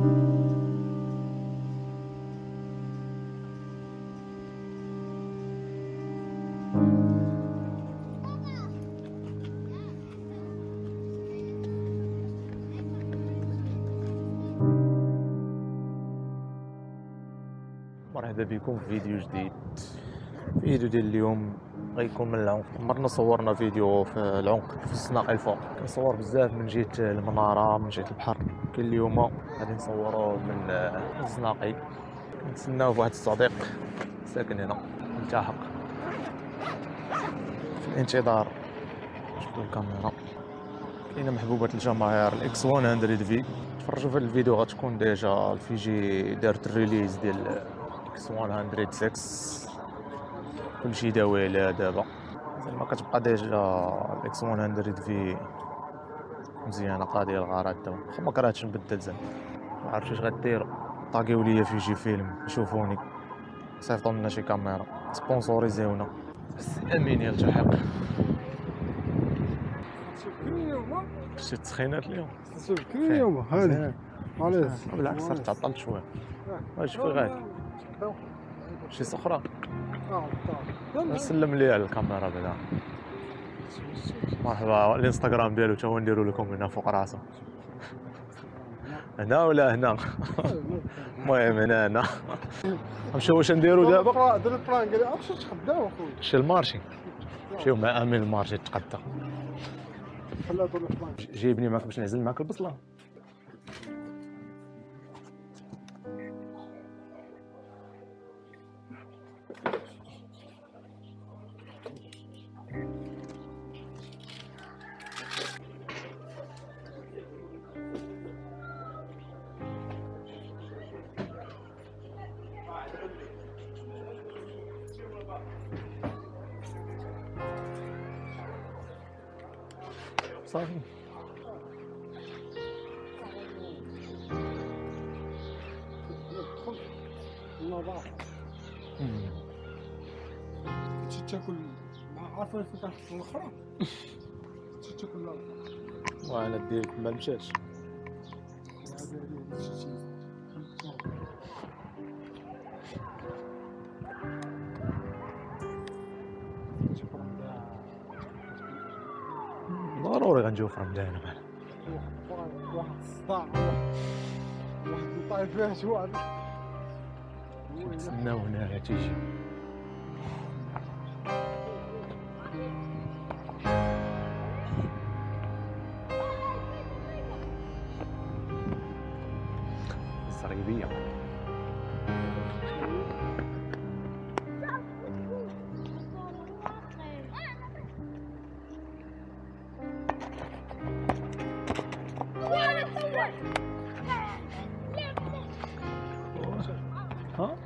مرحبا بكم في فيديو جديد. الفيديو ديال اليوم غيكون من العمق. مرنا صورنا فيديو في العمق في الصناقي الفوق، كنصور بزاف من جهه المناره من جهه البحر، لكن اليوم غادي نصوروا من الصناقي. كنتسناو في واحد الصديق ساكن هنا ملتحق، في الانتظار. شوفوا الكاميرا كاينه محبوبه الجماهير الاكس 100 في. تفرجوا في الفيديو غتكون ديجا الفيجي دارت الريليز ديال اكس 106. كلشي داوي عليها دابا، زعما كتبقى ديجا الاكس 100 في مزيانه قاضيه الغرض دابا. واخا ما كرهتش نبدل، زعما ما عرفتش اش غديروا. طاقيو ليا فيجي فيلم يشوفوني، صيفطوا لنا شي كاميرا، سبونسوريزيونا. السي امين يلتحق. شوف كاين يوما شي تسخينات اليوم، شوف كاين يوما هادي معليش، بالعكس تعطلت شويه. شوفي غادي شي صخره، نسلم ليه على الكاميرا بعدا. مرحبا. الانستغرام ديالو تا هو نديرو لكم هنا فوق راسه. هنا ولا هنا؟ المهم هنا. نمشيو واش نديرو دابا؟ درت البلان قال لي عرفتش تخداو اخويا، شي المارشي. نمشيو مع امين المارشي نتقدا. جايبني معاك باش نعزل معاك البصله. صافي النظافه تاكل مع عفاف في الاخرى تاكل لا وعلى ديالك ما مشاش. ضروري غنجوف رمضان معنا واحد الصداع، واحد الطايف فيها شوار. نتسناو هنا تيجي الزريبيه. ها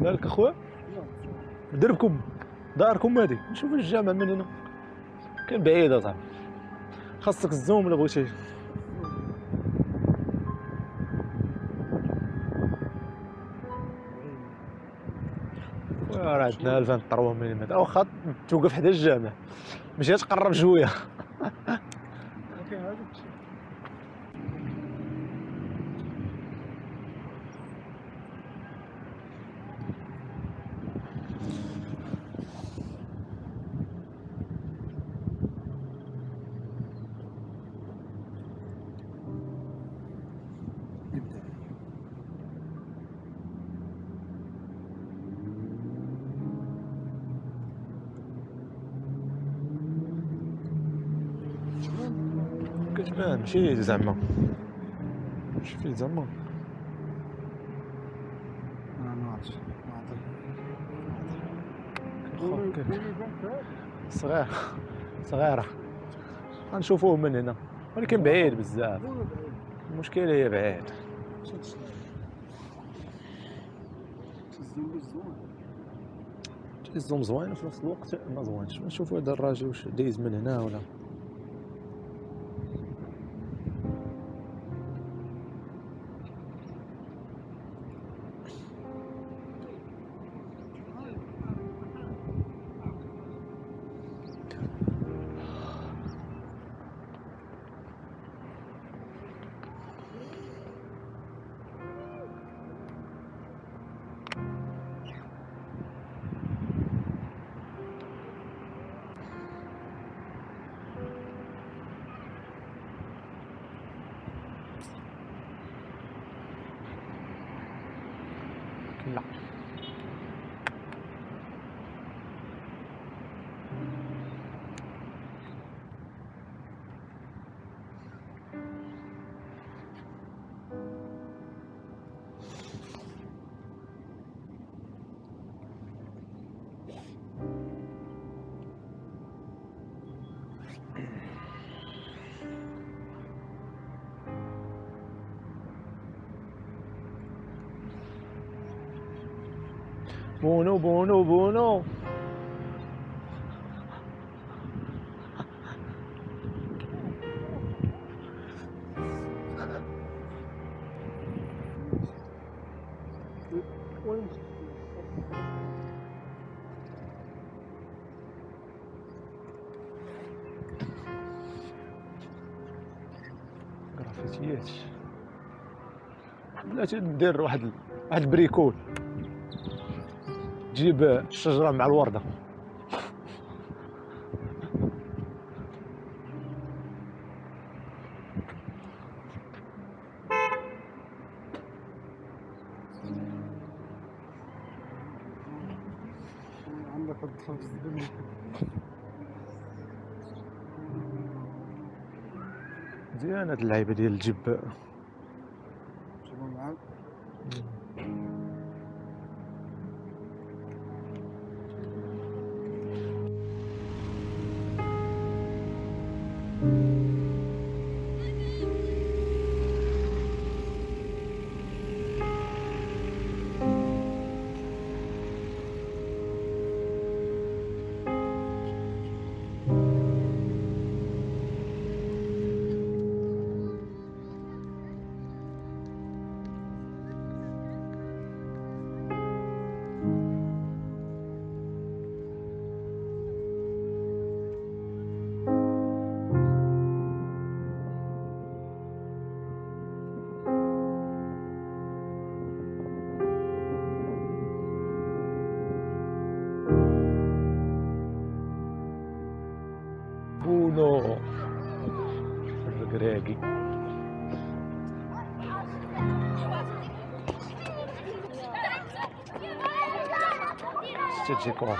مالك اخويا؟ دربكم داركم هادي نشوف الجامع من هنا كان بعيده. صافي خاصك الزوم ولا بغيتي راه عندنا 2003 ملم. واخا توقف حدا الجامع ماشي تقرب شويه. لا ماشي زعما، شوفي زعما ما عرفتش صغير صغيره غنشوفوه من هنا، ولكن بعيد بزاف. المشكله هي بعيد. الزوم زوين وفي نفس الوقت ما زوينش. نشوفوا هذا الراجل واش دايز من هنا ولا لا. بونو بونو بونو جرافيتيات بلاتي دير واحد البريكول تجيب الشجرة مع الوردة. مزيانة هاد اللعيبة ديال الجب الركراكي ستجي كورة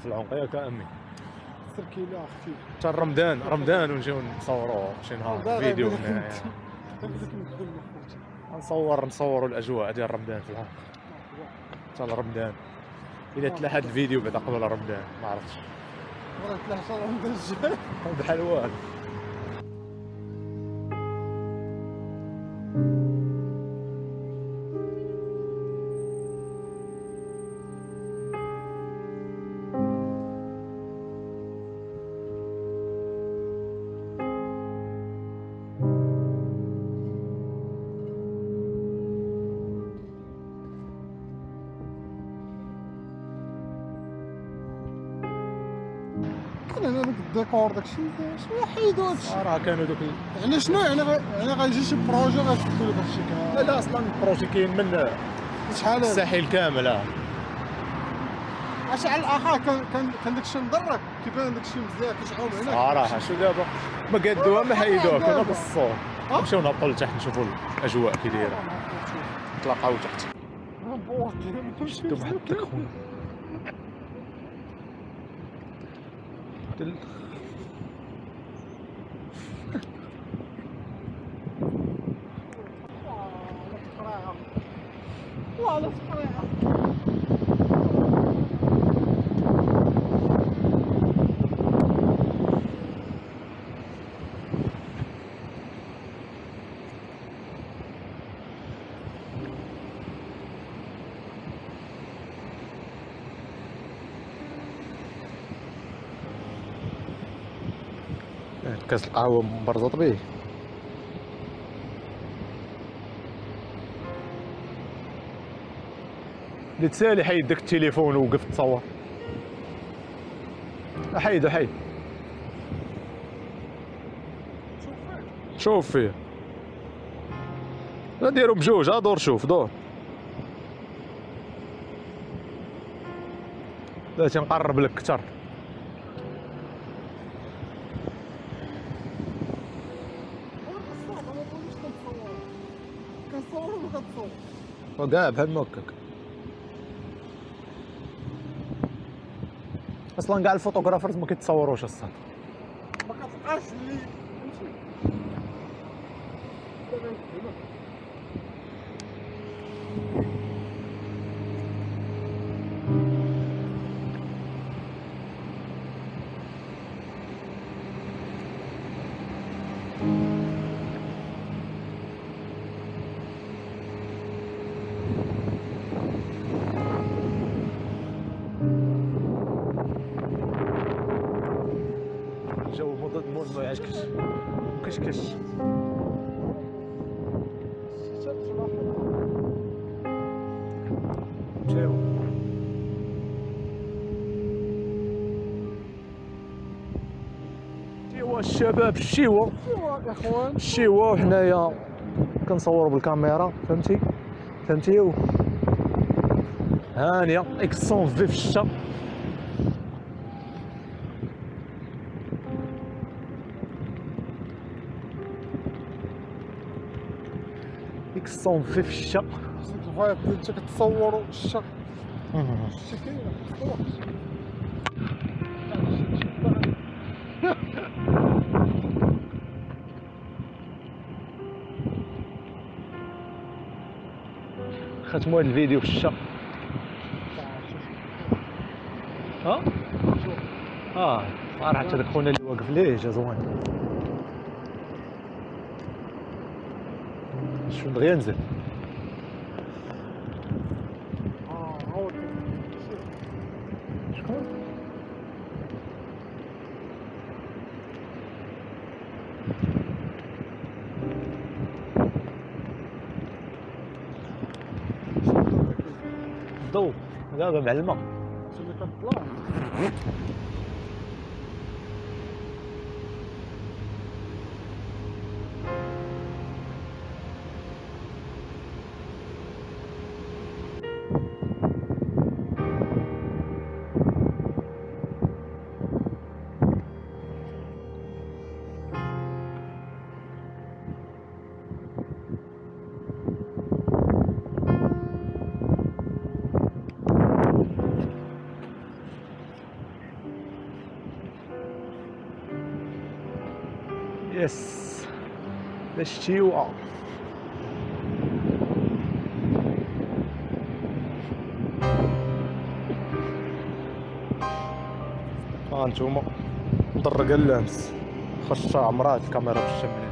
في العمق ياك امي السركيله اختي حتى رمضان ونجيو نصوروا شي نهار فيديو هنا نصوروا الاجواء ديال رمضان في العمق حتى لرمضان الا تلاح هذا الفيديو بعد قبل رمضان ما عرفتش راه تلاح رمضان الجاي بحال واحد هنا داك الديكور داكشي شنو حيدو هادشي راه كانوا دوك يعني شنو يعني غيجي شي بروجي غتكون داكشي كامل لا اصلا البروجي كاين من شحال الساحل كامل اه شحال الاخر كان داكشي مضرك كيبان داكشي مزيان كيشعروا هناك صراحه. شو دابا ما قادوها ما حيدوها، كنا بالصور نمشيو نهبطوا لتحت نشوفوا الاجواء كي دايره. نتلاقاو تحت. شفتو واحد التكوين والله الصراحه. كاس القهوه مبرزط به. تسالي حيد داك التليفون ووقف تصور. حيد حيد شوف فيه. لا ديرو بجوج، دور شوف دور. لا تنقرب لك كتر. كنصور وكتصور وكاع بحال ما هكاك. اصلا كاع الفوتوغرافرز ما كيتصوروش الصاد، ما كتلقاش اللي فهمتي. الجو مضاد ما يعجبكش كشكش. شيوا الشباب، شيوا يا اخوان، شيوا. وحنايا كنصوروا بالكاميرا فهمتي فهمتي. هانيه اكس 100 في الشتا. صون في الشق الفايب اللي انت كتصور الشق شتي كاينه كتصور. ختموا هذا الفيديو في الشق. ها صراحه حتى داك خونا اللي واقف ليه جا زوين. شنو دغيا نزل عاود شكون الضو دابا مع الماء اللي كتطلع. يس الشتيوة ها نتوما مطرقة اللامس خشا عمرات الكاميرا في الشمال.